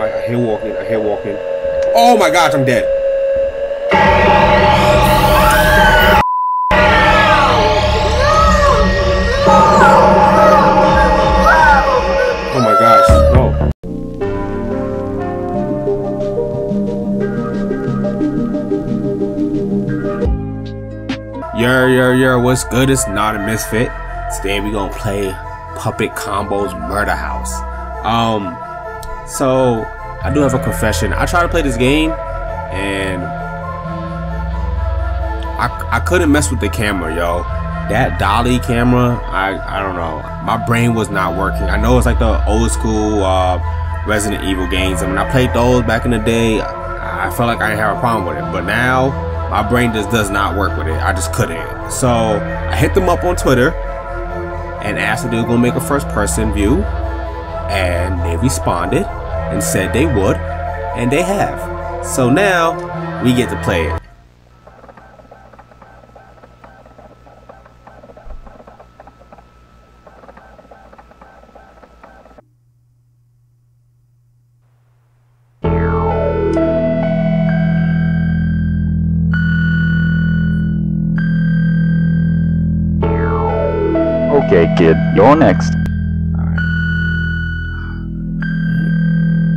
I hear walking. I hear walking. Oh my gosh, I'm dead. Oh my gosh, no. Yo, yo, yo, what's good? It's Not a Misfit. Today we gonna play Puppet Combo's Murder House. So I do have a confession. I tried to play this game and I couldn't mess with the camera, yo. That dolly camera, I don't know. My brain was not working. I know it's like the old school Resident Evil games, and when I played those back in the day, I felt like I didn't have a problem with it. But now my brain just does not work with it. I just couldn't. So I hit them up on Twitter and asked if they were gonna make a first-person view, and they responded and said they would, and they have. So now we get to play it. Okay, kid, you're next.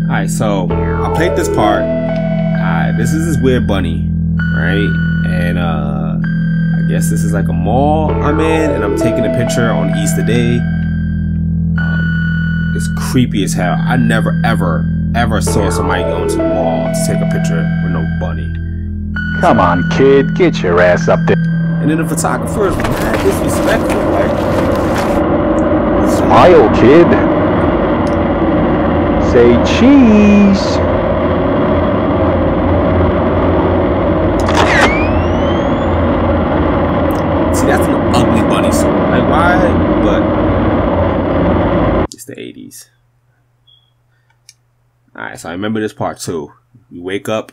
Alright, so I played this part. This is this weird bunny, right? And I guess this is like a mall I'm in, and I'm taking a picture on Easter Day. It's creepy as hell. I never, ever saw somebody go into the mall to take a picture with no bunny. Come on, kid, get your ass up there. And then the photographer is mad disrespectful, like, smile, kid. Say cheese. See, that's an ugly bunny suit. Like, why? But it's the 80s. Alright, so I remember this part too. You wake up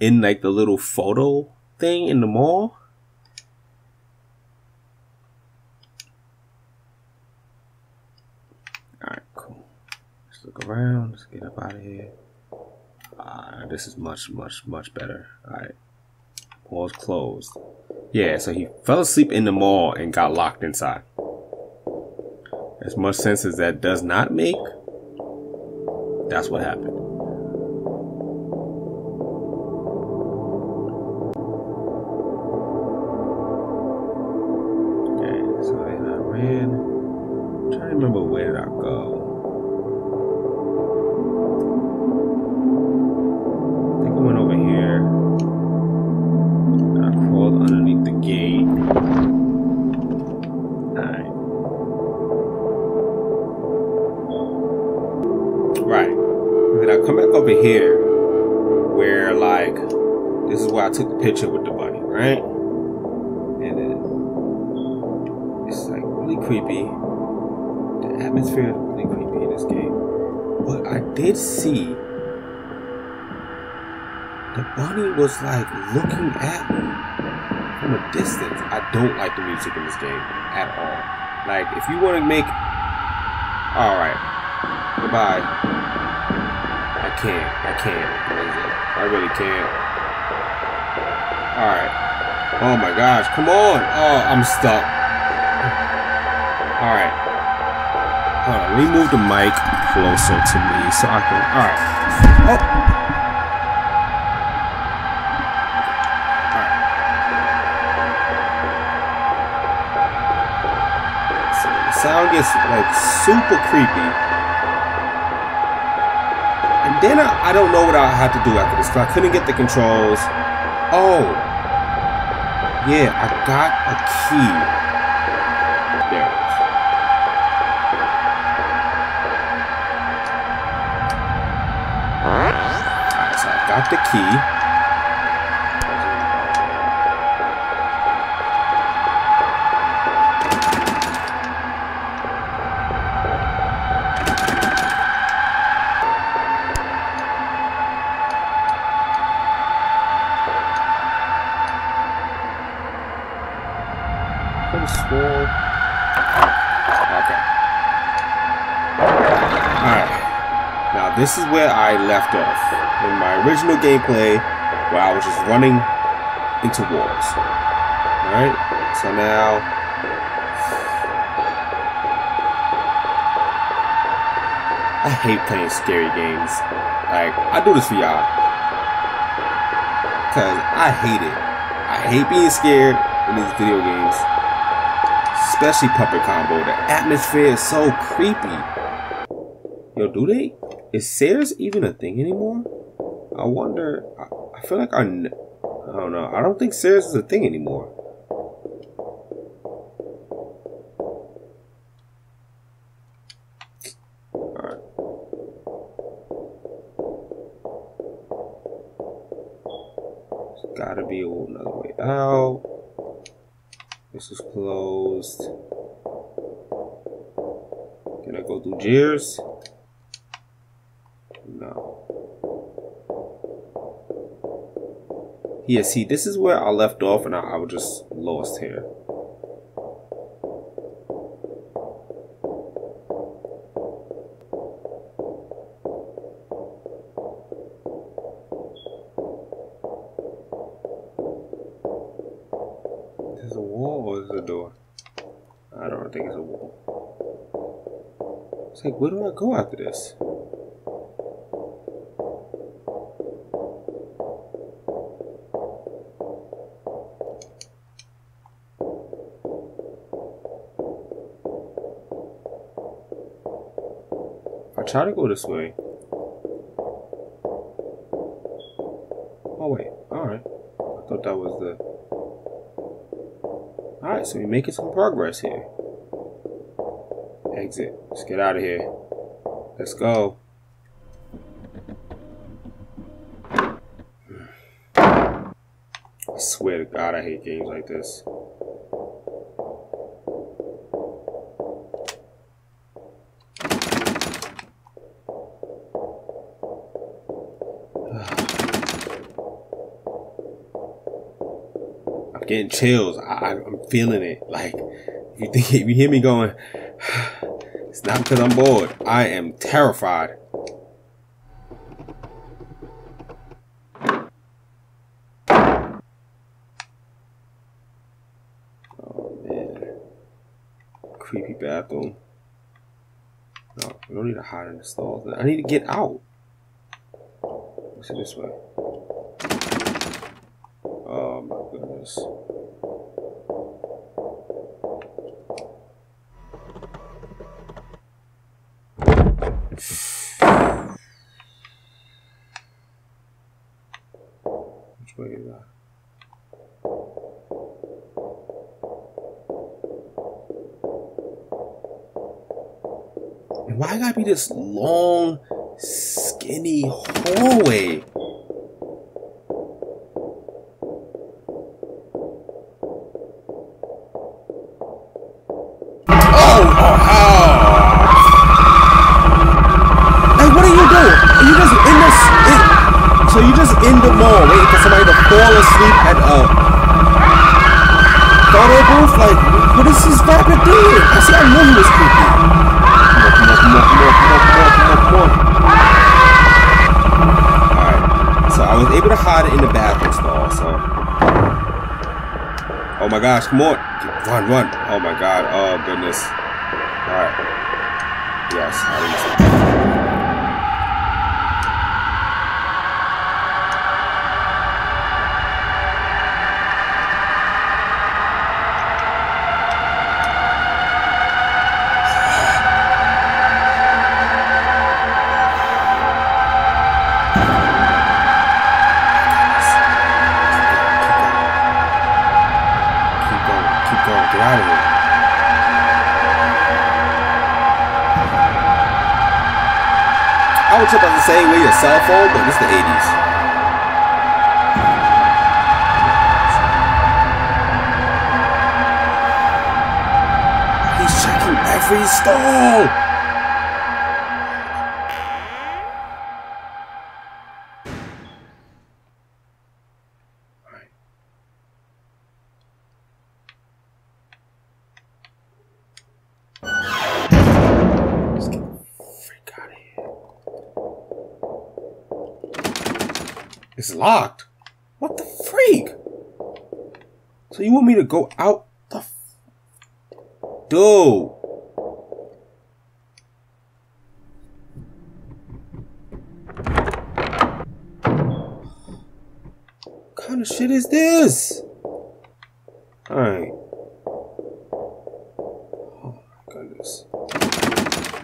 in like the little photo thing in the mall. Look around, let's get up out of here. This is much better. Alright. Mall's closed. Yeah, so he fell asleep in the mall and got locked inside. As much sense as that does not make, that's what happened. Okay, so then I ran. I'm trying to remember where did I go. Here where, like, this is where I took the picture with the bunny, right? And then it's like really creepy. The atmosphere is really creepy in this game. But I did see the bunny was like looking at me from a distance. I don't like the music in this game at all. Like, if you want to make, all right, goodbye. I really can't. Alright. Oh my gosh, come on! Oh, I'm stuck. Alright. Hold on, let me move the mic closer to me so I can. Alright. Oh! Alright. So the sound gets like super creepy. Then I don't know what I have to do after this, because I couldn't get the controls. Oh. Yeah, I got a key. There it is. Alright, so I got the key. Okay. Alright. Now this is where I left off in my original gameplay, where I was just running into walls. Alright, so now I hate playing scary games. Like, I do this for y'all, cause I hate it. I hate being scared in these video games, especially Puppet Combo. The atmosphere is so creepy. Yo, do they? Is Sears even a thing anymore? I wonder. I feel like I don't know. I don't think Sears is a thing anymore. All right. There's gotta be another way out. This is closed. Can I go through Sears? Yeah, see, this is where I left off, and I was just lost here. Is it a wall or is it a door? I don't think it's a wall. It's like, where do I go after this? Try to go this way. Oh wait, alright. I thought that was the... Alright, so we're making some progress here. Exit. Let's get out of here. Let's go. I swear to God, I hate games like this. Getting chills. I'm feeling it. Like, if you hear me going, it's not because I'm bored. I am terrified. Oh man, creepy bathroom. No, I don't need to hide in the stalls. I need to get out. Let's see this way. Oh my goodness. Which way is that? And why gotta be this long, skinny hallway? Oh my gosh, come on. Run, run. Oh my god. Oh goodness. Alright. Yes, I missed it. About the same way your cell phone, but it's the 80s. He's checking every stall. Alright. Let's get the freak out of here. It's locked. What the freak? So you want me to go out the f... Dude. What kind of shit is this? Alright. Oh my goodness.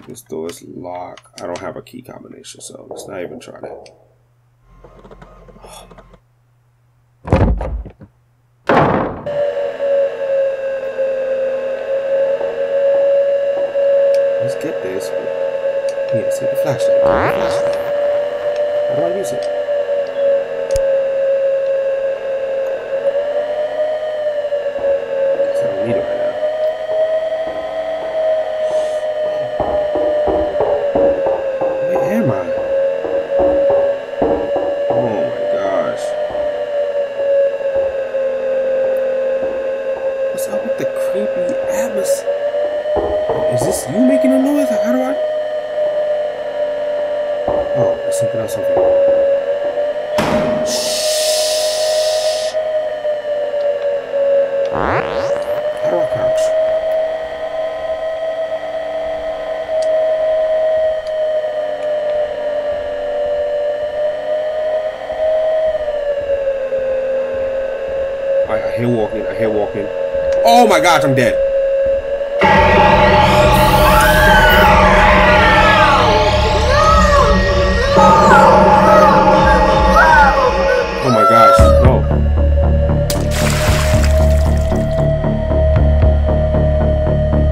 This door is locked. I don't have a key combination, so let's not even try that. Let's get this. Yeah, see the flashlight. How do I use it? I don't need it right now. I hear walking. Oh my gosh, I'm dead. Oh my gosh, no.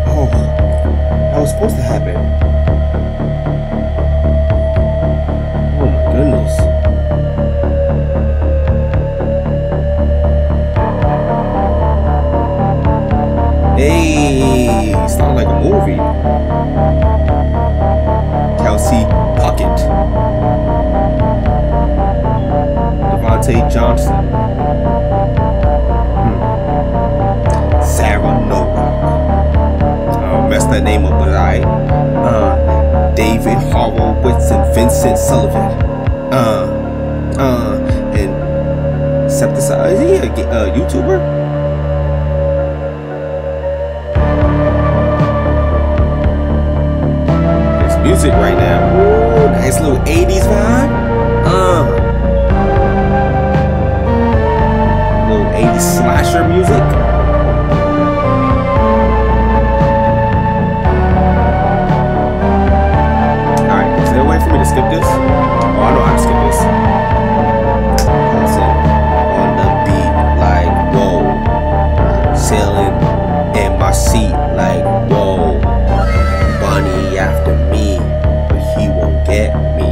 Oh, that was supposed to happen. Oh my goodness. Hey, it's not like a movie. Kelsey Puckett. Devontae Johnson. Sarah Novak. I messed that name up, but I. David Horowitz and Vincent Sullivan. And Septicide. Is he a YouTuber? Music right now. Ooh, nice little 80s vibe. Little 80s slasher music. Alright, is there a way for me to skip this? Oh, I know how to skip this. Listen, on the beat, like, whoa. Sailing in my seat, like, whoa. Bunny after me. At me.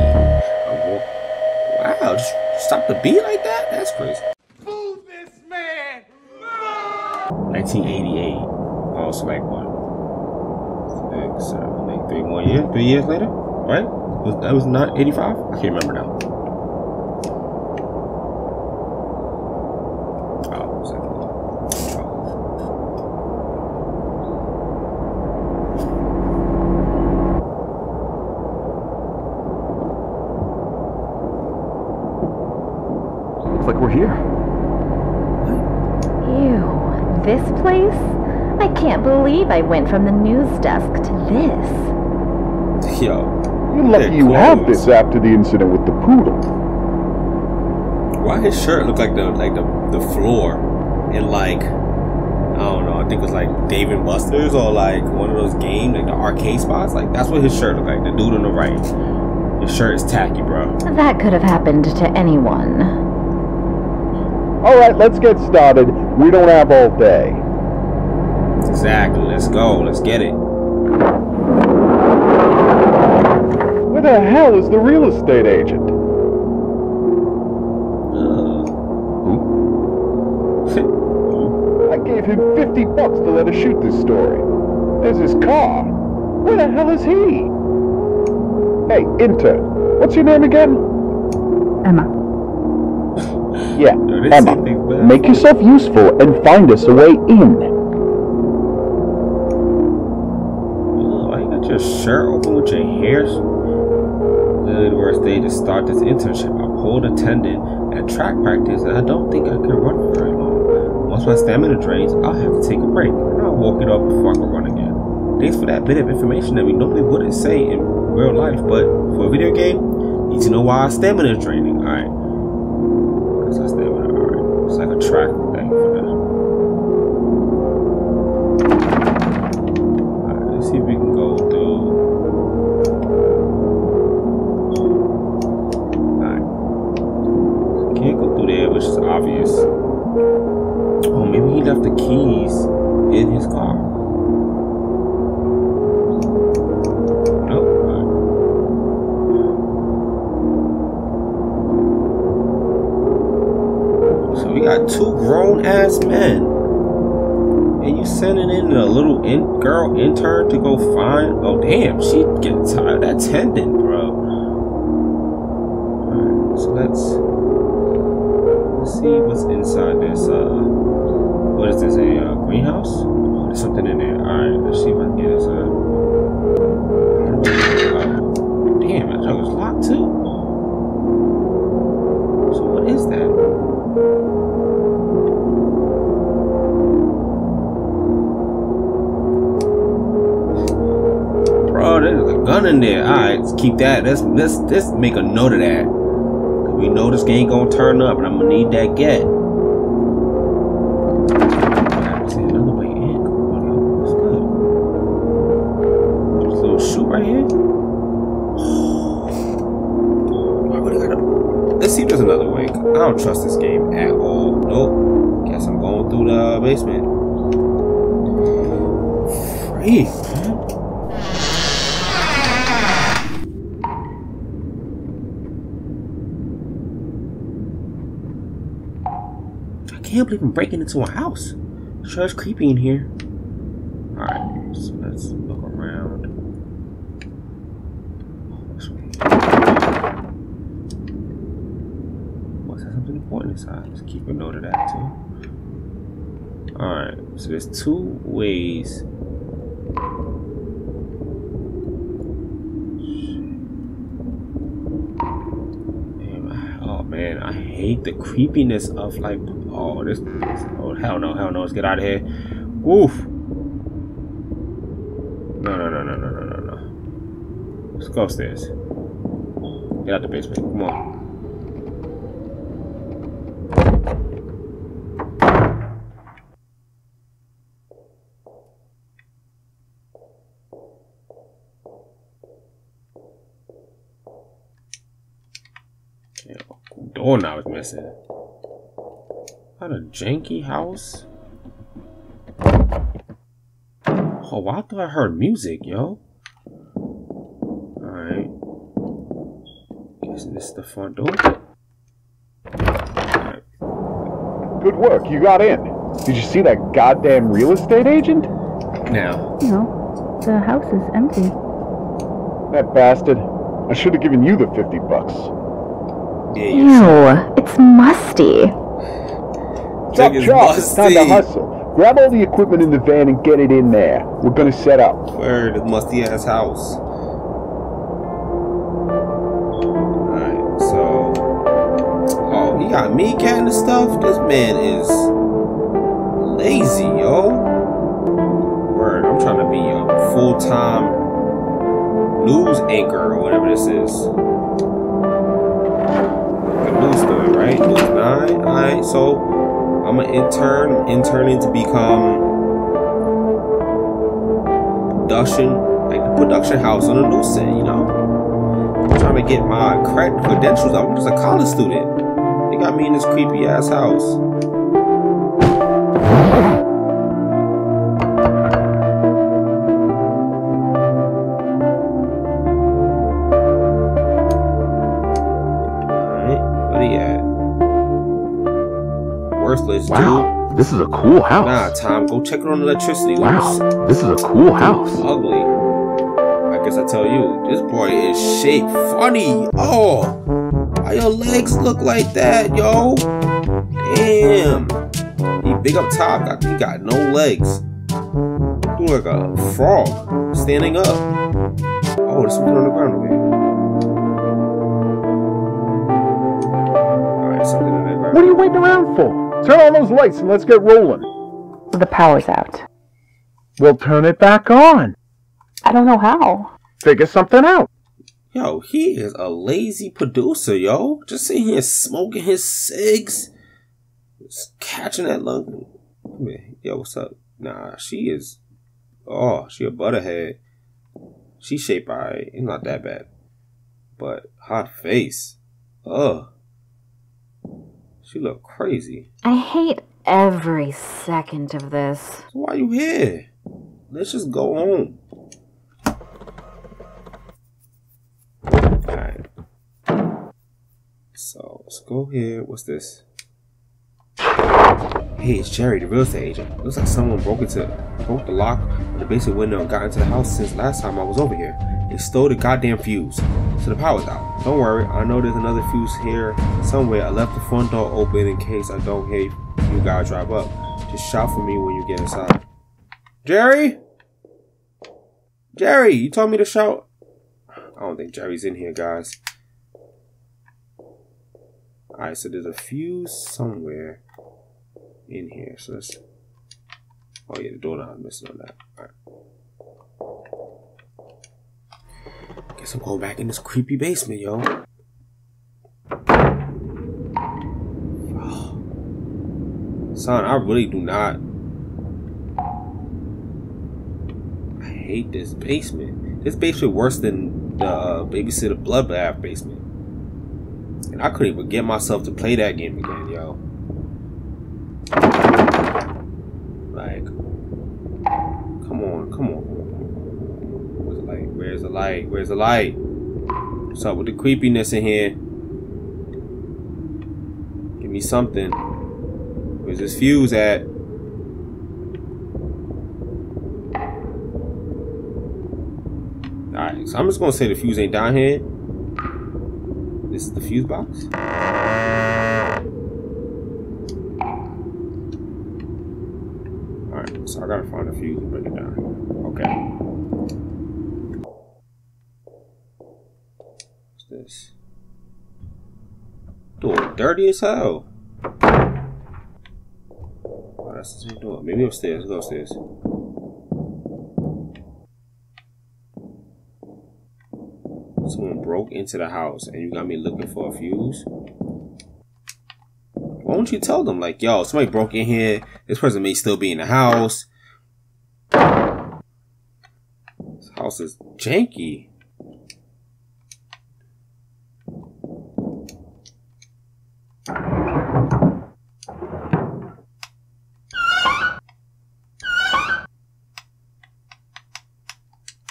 Wow, just stop the beat like that? That's crazy. Move this man! Move! 1988. Oh, it's like what? 6, 7, 8, 3 more years? 3 years later? Right? That was not 85? I can't remember now. I went from the news desk to this. Yo, you're lucky you had this after the incident with the poodle. Why his shirt looked like the floor in like, I don't know, I think it was like David Buster's or like one of those games, like the arcade spots. Like that's what his shirt looked like. The dude on the right, his shirt is tacky, bro. That could have happened to anyone. All right, let's get started. We don't have all day. Exactly, let's go, let's get it. Where the hell is the real estate agent? Who? I gave him $50 to let us shoot this story. There's his car. Where the hell is he? Hey, intern, what's your name again? Emma. Yeah, Emma. Make yourself useful and find us a way in. Your shirt open with your hairs. The worst day to start this internship. A cold attendant At track practice, I don't think I can run very long. Once my stamina drains, I'll have to take a break, and I'll walk it up before I can run again. Thanks for that bit of information that we normally wouldn't say in real life, but for a video game, need to know why our stamina is draining. Alright. Where's our stamina? Alright. It's like a track thing for now. Alright, let's see if we can go through. Which is obvious. Oh, maybe he left the keys in his car. Nope. Right. So we got two grown ass men, and you sending in a little girl intern to go find. Oh damn, she getting tired of that tendon, bro. Alright, so let's see what's inside this, what is this, a greenhouse? Oh, there's something in there. Alright, let's see if I can get inside. Damn, that junk is locked too. So what is that? Bro, there's a gun in there. Alright, let's keep that. Let's make a note of that. We know this game gonna turn up, and I'm gonna need that get. There's another way in. Come on, yo. That's good. There's a little shoot right here. Why would I gotta... Let's see if there's another way. I don't trust this game at all. Nope. Guess I'm going through the basement. Free, man. I can't believe I'm breaking into a house. Sure, it's creepy in here. Alright, so let's look around. Oh, this way. What's that? Something important inside. Let's keep a note of that too. Alright, so there's two ways. Damn, oh man, I hate the creepiness of like. Oh, oh, hell no, let's get out of here. Oof. No. Let's go upstairs. Get out the basement, come on. Yeah, the door now is missing. What a janky house. Oh, why thought I heard music, yo. Alright. Guessing this is the front door. Right. Good work, you got in. Did you see that goddamn real estate agent? No. No, the house is empty. That bastard. I should have given you the $50. Yeah, ew, it's musty. Chop, it's time to hustle. Grab all the equipment in the van and get it in there. We're gonna set up. Where the musty ass house. Alright, so. Oh, he got me kind of stuff? This man is lazy, yo. Word, I'm trying to be a full-time news anchor or whatever this is. The news story, right? News 9. Alright, so. I'm an intern. I'm interning to become the production house on a new set, you know. I'm trying to get my credentials. I'm just a college student. They got me in this creepy ass house. Wow, dude. This is a cool house. Nah, Tom, go check it on electricity. Wow, this is a cool house. Ugly. I guess I tell you, this boy is shaped funny. Oh, why your legs look like that, yo? Damn. He big up top. He got no legs. You look like a frog standing up. Oh, there's something on the ground over here. All right, something. What are you waiting around for? Turn on those lights and let's get rolling. The power's out. We'll turn it back on. I don't know how. Figure something out. Yo, he is a lazy producer, yo. Just sitting here smoking his cigs. Just catching that lung. Yo, what's up? Nah, she is... Oh, she a butterhead. She shaped alright. It's not that bad. But hot face. Ugh. She look crazy. I hate every second of this. So why you here? Let's just go home. Alright. So, let's go here. What's this? Hey, it's Jerry, the real estate agent. Looks like someone broke the lock on the basement window and got into the house since last time I was over here. They stole the goddamn fuse, so the power's out. Don't worry, I know there's another fuse here somewhere. I left the front door open in case I don't hear you guys drive up. Just shout for me when you get inside. Jerry? Jerry, you told me to shout. I don't think Jerry's in here, guys. Alright, so there's a fuse somewhere in here. So let's... Oh yeah, the doorknob is missing on that. Alright. Guess I'm going back in this creepy basement, yo. Oh. Son, I really do not... I hate this basement. This basement worse than the Babysitter Bloodbath basement. And I couldn't even get myself to play that game again, yo. Like, come on. Where's the light? Where's the light? Where's the light? What's up with the creepiness in here? Give me something. Where's this fuse at? Alright, so I'm just gonna say the fuse ain't down here. This is the fuse box. Alright, so I gotta find a fuse and bring it down. Okay. What's this? Door dirty as hell. Oh, that's the door. Maybe upstairs. Go upstairs. Someone broke into the house and you got me looking for a fuse? Why don't you tell them, like, yo, somebody broke in here, this person may still be in the house. This house is janky.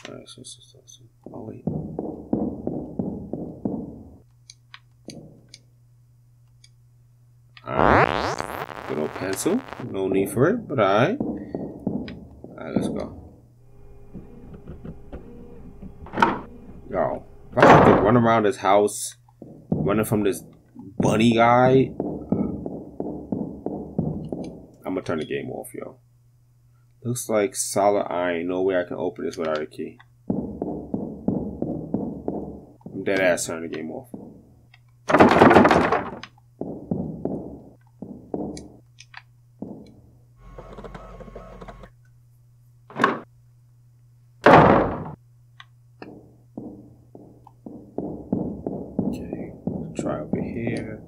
Alright, so. Oh, wait. Pencil, no need for it, but all right, let's go. Yo, if I have to run around this house, running from this bunny guy, I'm gonna turn the game off, yo. Looks like solid iron. No way I can open this without a key. I'm dead ass turning the game off. Try over here.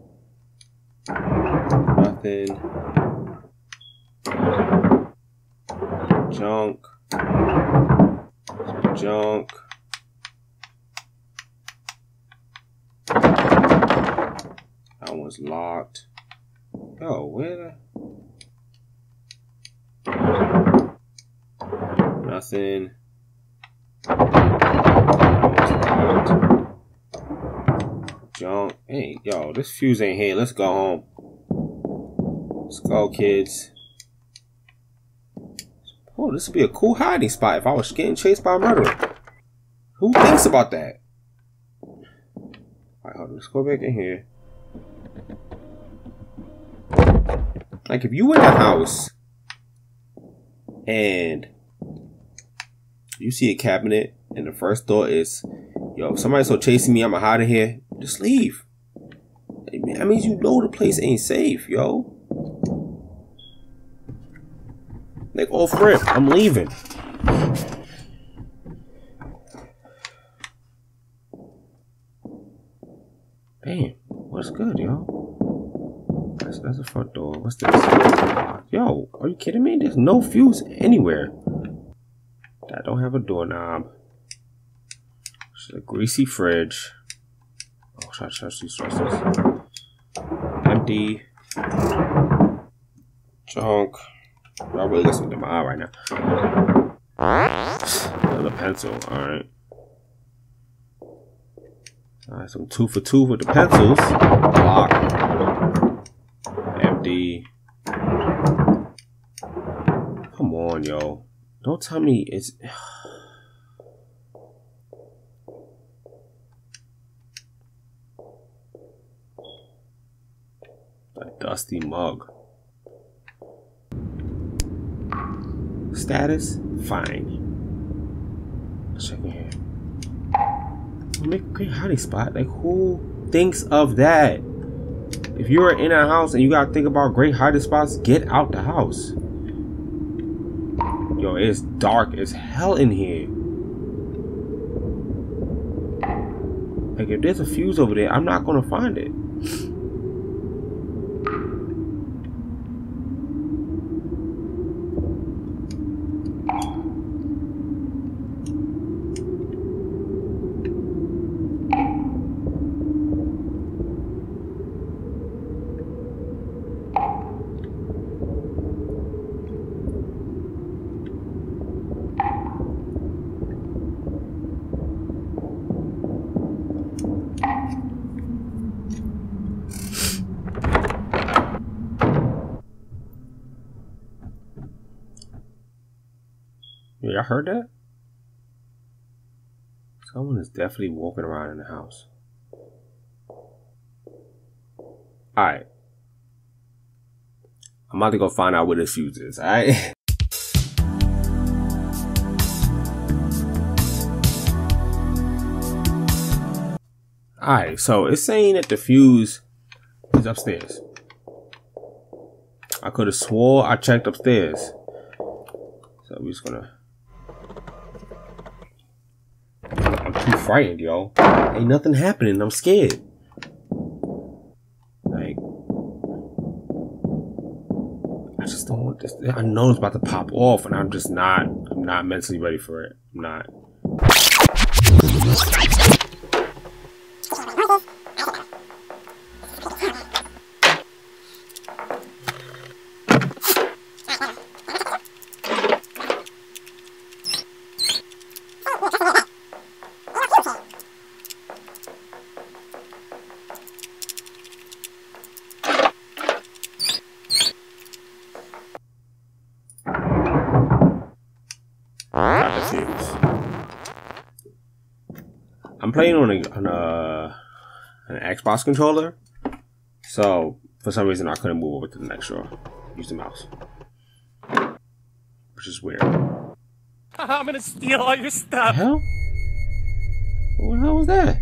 Nothing. Junk. Junk. That one's locked. Oh, where? Nothing. That one's locked. Junk. Hey, yo, this fuse ain't here. Let's go home. Let's go, kids. Oh, this would be a cool hiding spot if I was getting chased by a murderer. Who thinks about that? Alright, hold on. Let's go back in here. Like, if you in the house and you see a cabinet and the first door is, yo, if somebody's so chasing me, I'm gonna hide in here. Just leave. That means you know the place ain't safe, yo. Like, off rip, I'm leaving. Damn, what's good, yo? That's the front door. What's this? Yo, are you kidding me? There's no fuse anywhere. I don't have a doorknob. It's a greasy fridge. Oh, empty. Junk. I'm really listening to my eye right now. Another pencil, alright. Alright, so I'm 2 for 2 with the pencils. Lock. Empty. Come on, yo. Don't tell me it's... a dusty mug. Status? Fine. Let's check in here. Make a great hiding spot. Like, who thinks of that? If you are in a house and you gotta think about great hiding spots, get out the house. Yo, it's dark as hell in here. Like, if there's a fuse over there, I'm not gonna find it. Y'all heard that? Someone is definitely walking around in the house. Alright. I'm about to go find out where this fuse is, alright? Alright, so it's saying that the fuse is upstairs. I could have swore I checked upstairs. So we're just gonna... too frightened, yo. Ain't nothing happening. I'm scared. Like, I just don't want this. I know it's about to pop off, and I'm just not. I'm not mentally ready for it. I'm not. Playing on an Xbox controller, so for some reason I couldn't move over to the next drawer. Use the mouse, which is weird. I'm gonna steal all your stuff. The hell? What the hell was that?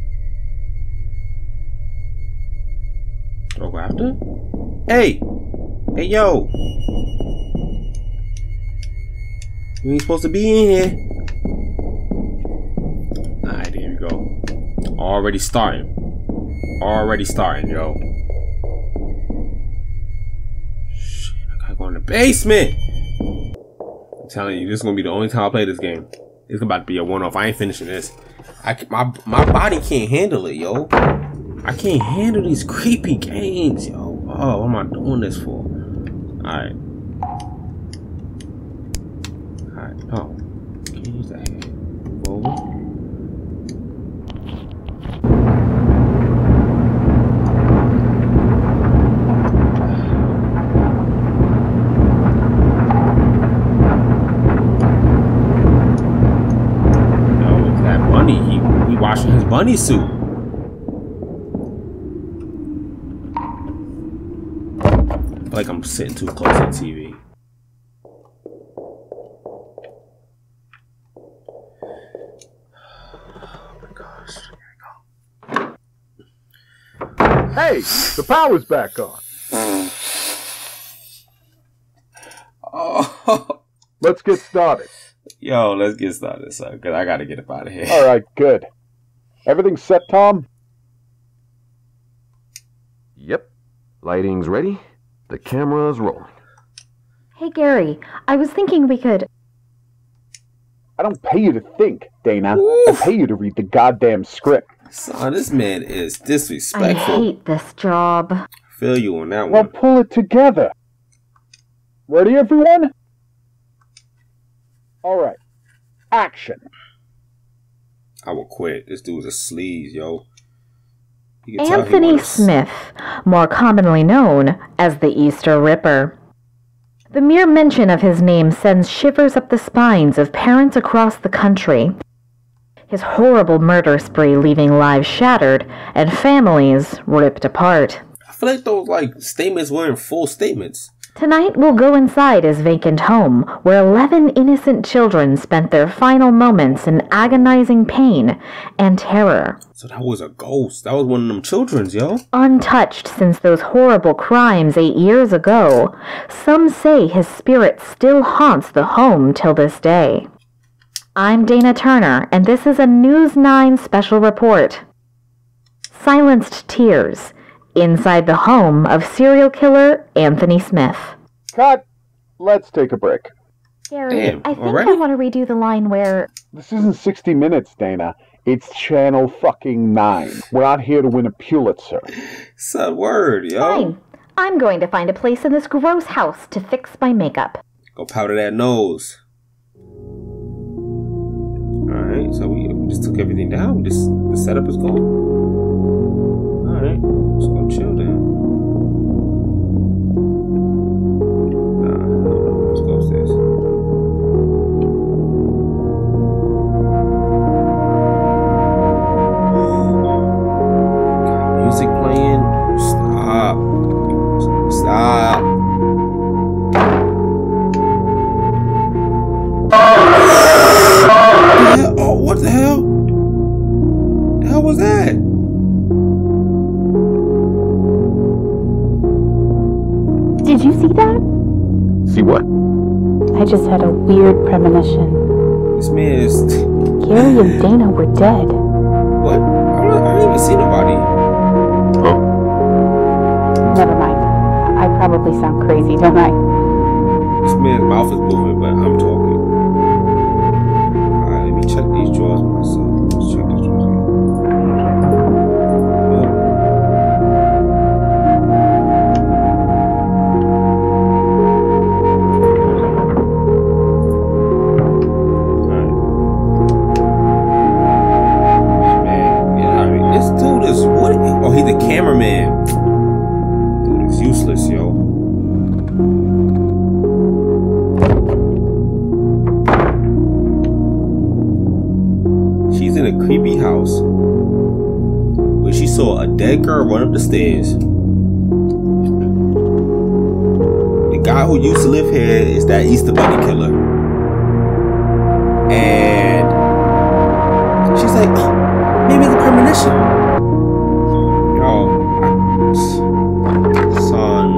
Do I go after? Hey, hey, yo! You ain't supposed to be in here. Already starting. Already starting, yo. Shit, I gotta go in the basement. I'm telling you, this is gonna be the only time I play this game. It's about to be a one-off. I ain't finishing this. My body can't handle it, yo. I can't handle these creepy games, yo. Oh, what am I doing this for? Alright. Alright, no. Can't use that hand. Whoa. His bunny suit. I feel like I'm sitting too close to the TV. Oh my gosh. Here we go. Hey, the power's back on. Oh. Let's get started. Yo, let's get started, so because I gotta get up out of here. All right, good. Everything's set, Tom? Yep. Lighting's ready. The camera's rolling. Hey, Gary. I was thinking we could... I don't pay you to think, Dana. Oof. I pay you to read the goddamn script. Son, this man is disrespectful. I hate this job. Feel you on that one. Well, pull it together. Ready, everyone? All right. Action. I will quit. This dude's a sleaze, yo. Anthony Smith, more commonly known as the Easter Ripper. The mere mention of his name sends shivers up the spines of parents across the country. His horrible murder spree leaving lives shattered and families ripped apart. I feel like those statements weren't full statements. Tonight we'll go inside his vacant home where 11 innocent children spent their final moments in agonizing pain and terror. So that was a ghost. That was one of them children's, yo. Untouched since those horrible crimes 8 years ago, some say his spirit still haunts the home till this day. I'm Dana Turner, and this is a News 9 special report. Silenced Tears, inside the home of serial killer Anthony Smith. Cut. Let's take a break. Gary, damn, I think I want to redo the line where... This isn't 60 Minutes, Dana. It's Channel fucking 9. We're not here to win a Pulitzer. It's a word, yo. Fine. I'm going to find a place in this gross house to fix my makeup. Go powder that nose. Alright, so we just took everything down. Just the setup is gone. Alright, let's go chill down. Let's go upstairs. Got music playing. Stop. Stop. What the hell? The hell was that? Did you see that? See what? I just had a weird premonition. This man is... Gary and Dana were dead. What? I didn't even see nobody. Oh. Never mind. I probably sound crazy, don't I? This man's mouth is moving, but I'm talking. Check these drawers myself. Let's check these drawers again. Man, yeah, I mean, this dude is what? Oh, he's the cameraman. Dude is useless, yo. In a creepy house where she saw a dead girl run up the stairs. The guy who used to live here is that Easter Bunny killer, and she's like, oh, maybe it's a premonition. Yo, son,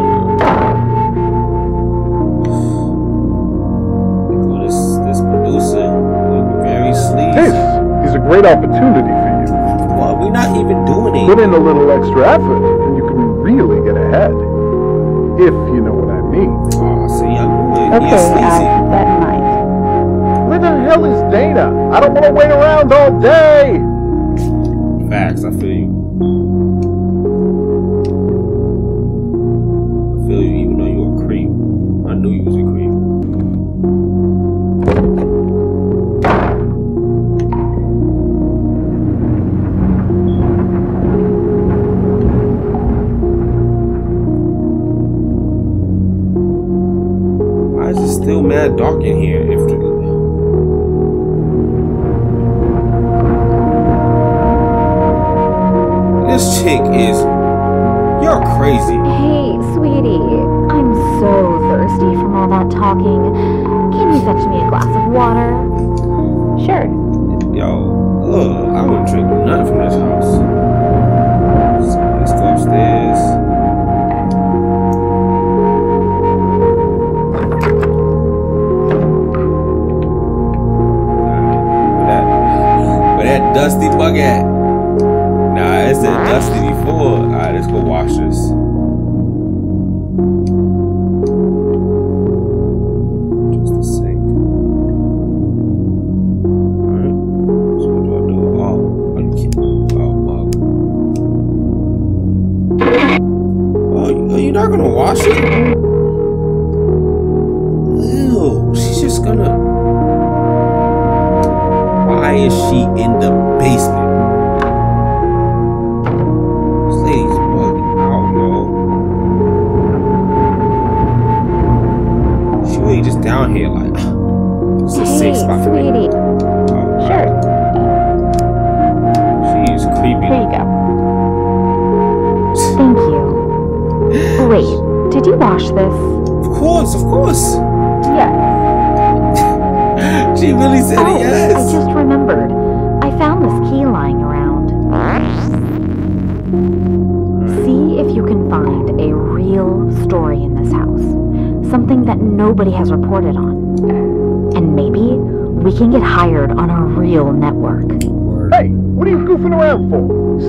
this producer look very sleazy. A great opportunity for you. Well, we're not even doing it. Put in a little extra effort and you can really get ahead. If you know what I mean. Oh, see, I'm okay, that night. Where the hell is Dana? I don't want to wait around all day! Facts, I feel you. I feel you even though you were a creep. I knew you was a creep. Still mad dark in here. If the... This chick is... You're crazy. Hey, sweetie. I'm so thirsty from all that talking. Can you fetch me a glass of water? Sure. Yo, look, I wouldn't drink nothing from this house. Let's go upstairs. dusty before. Alright, let's go wash this.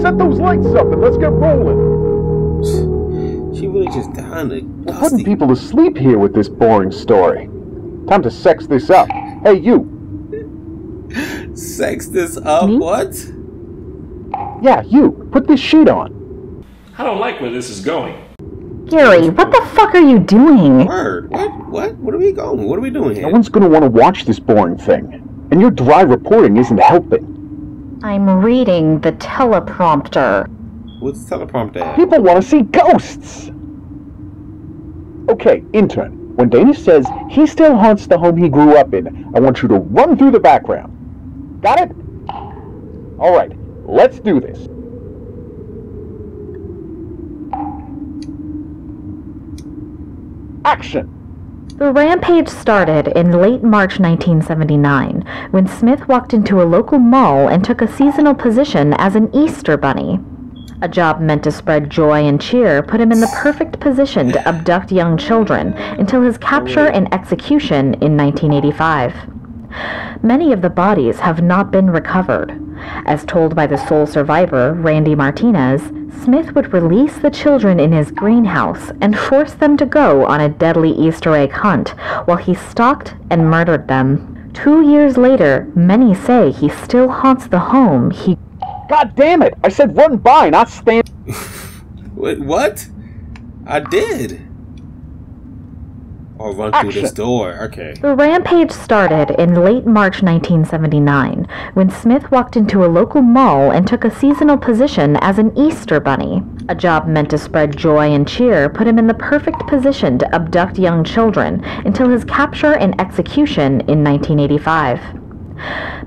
Set those lights up and let's get rolling. She really just down to dusty. Putting people to sleep here with this boring story. Time to sex this up. Hey, you. Sex this up? Me? What? Yeah, you. Put this sheet on. I don't like where this is going. Gary, what the fuck are you doing? Word. What? What are we going? What are we doing here? No one's gonna want to watch this boring thing. And your dry reporting isn't helping. I'm reading the teleprompter. What's the teleprompter? People want to see ghosts! Okay, intern. When Dana says he still haunts the home he grew up in, I want you to run through the background. Got it? Alright, let's do this. Action! The rampage started in late March 1979, when Smith walked into a local mall and took a seasonal position as an Easter bunny. A job meant to spread joy and cheer put him in the perfect position to abduct young children until his capture and execution in 1985. Many of the bodies have not been recovered. As told by the sole survivor, Randy Martinez, Smith would release the children in his greenhouse and force them to go on a deadly Easter egg hunt while he stalked and murdered them. 2 years later, many say he still haunts the home he... God damn it! I said run by, not stand... Wait, what? I did. Or run through this door, okay. The rampage started in late March 1979, when Smith walked into a local mall and took a seasonal position as an Easter bunny. A job meant to spread joy and cheer put him in the perfect position to abduct young children until his capture and execution in 1985.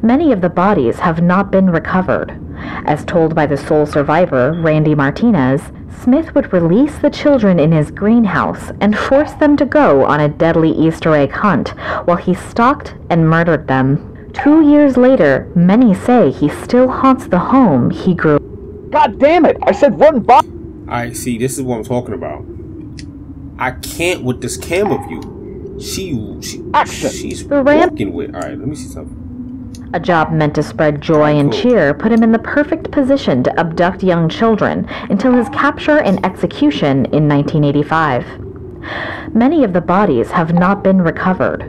Many of the bodies have not been recovered. As told by the sole survivor, Randy Martinez, Smith would release the children in his greenhouse and force them to go on a deadly Easter egg hunt while he stalked and murdered them. 2 years later, many say he still haunts the home he grew. God damn it! I said run by. Alright, see, this is what I'm talking about. I can't with this camera view. She's walking with. Alright, let me see something. A job meant to spread joy and cheer put him in the perfect position to abduct young children until his capture and execution in 1985. Many of the bodies have not been recovered.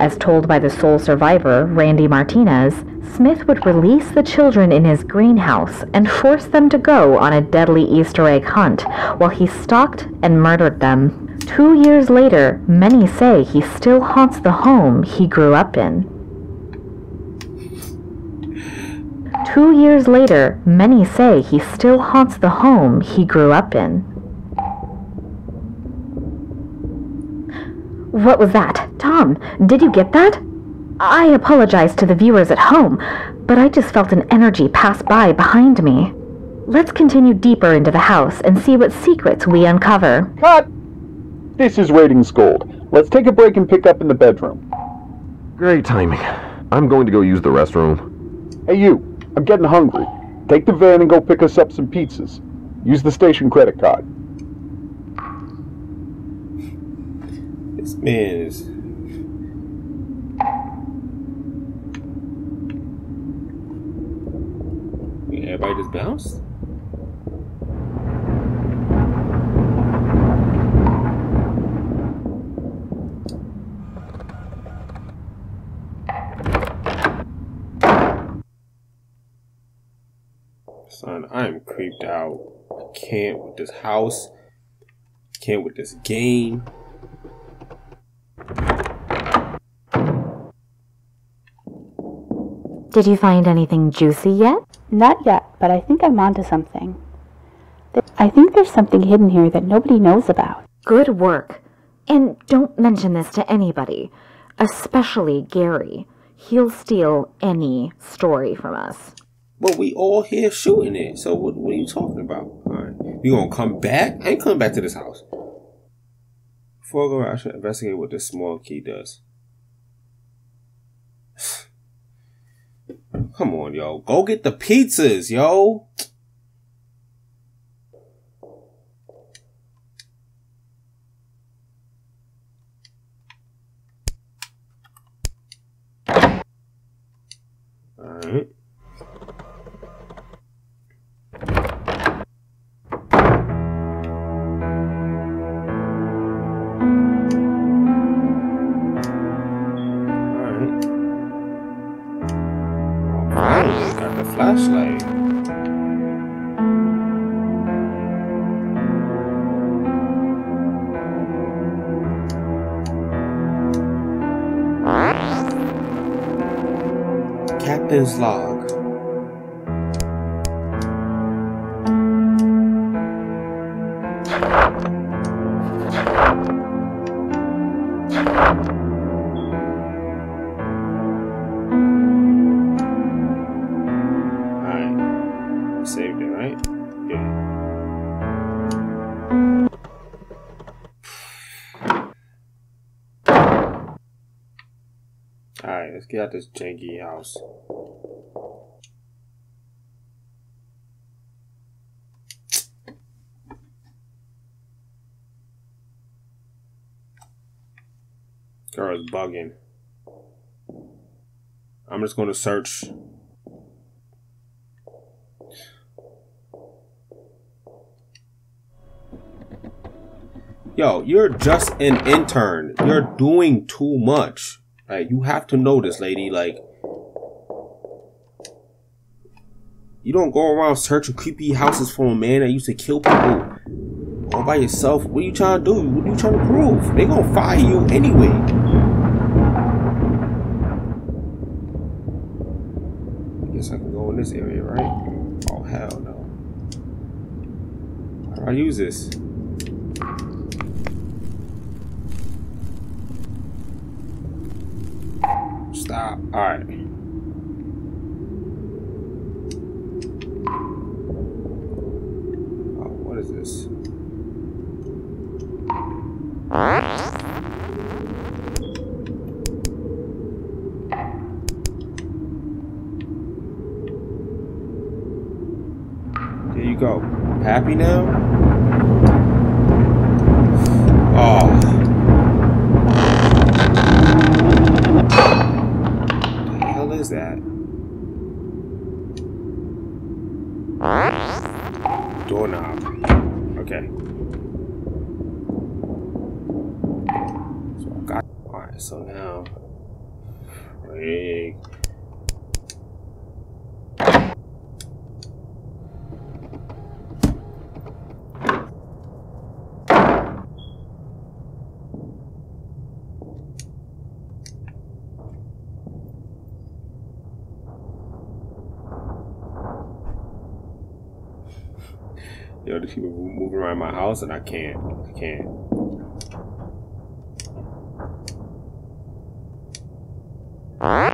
As told by the sole survivor, Randy Martinez, Smith would release the children in his greenhouse and force them to go on a deadly Easter egg hunt while he stalked and murdered them. 2 years later, many say he still haunts the home he grew up in. 2 years later, many say he still haunts the home he grew up in. What was that? Tom, did you get that? I apologize to the viewers at home, but I just felt an energy pass by behind me. Let's continue deeper into the house and see what secrets we uncover. Cut! This is ratings gold. Let's take a break and pick up in the bedroom. Great timing. I'm going to go use the restroom. Hey, you. I'm getting hungry. Take the van and go pick us up some pizzas. Use the station credit card. This man is... Everybody just bounced? creeped out. I can't with this house. I can't with this game. Did you find anything juicy yet? Not yet, but I think I'm onto something. I think there's something hidden here that nobody knows about. Good work. And don't mention this to anybody, especially Gary. He'll steal any story from us. But we all here shooting it, so what are you talking about? All right. You gonna come back? I ain't coming back to this house. Before I go out, I should investigate what this small key does. Come on, yo. Go get the pizzas, yo. Alright. Flashlight. Captain's log. Get out this janky house. Girl is bugging. I'm just going to search. Yo, you're just an intern. You're doing too much. Like, you have to know this, lady. Like, you don't go around searching creepy houses for a man that used to kill people all by yourself. What are you trying to do? What are you trying to prove? They gonna fire you anyway. I guess I can go in this area, right? Oh, hell no. How do I use this? Stop. All right. Oh, what is this? There you go. Happy now? Oh. That doorknob. Okay. So I got. All right. So now, break. Yo, the people move around my house and I can't. I'm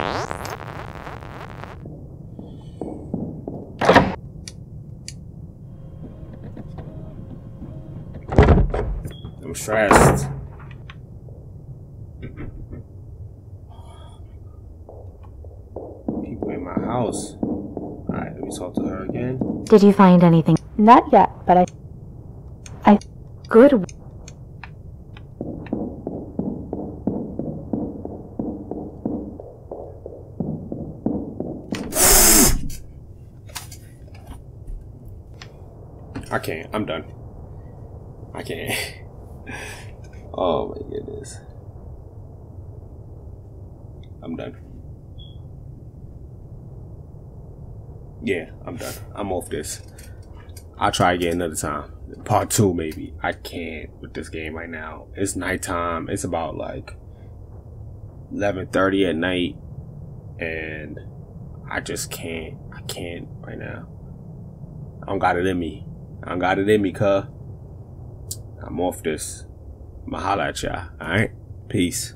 stressed. People in my house. All right, let me talk to her again. Did you find anything? Not yet, but I good. I can't. I'm done. I can't. Oh my goodness. I'm done. Yeah, I'm done. I'm off this. I'll try again another time. Part 2 maybe. I can't with this game right now. It's nighttime. It's about like 11:30 at night, and I just can't. I can't right now. I don't got it in me. I don't got it in me, cuh. I'm off this. I'ma holla at y'all. Alright? Peace.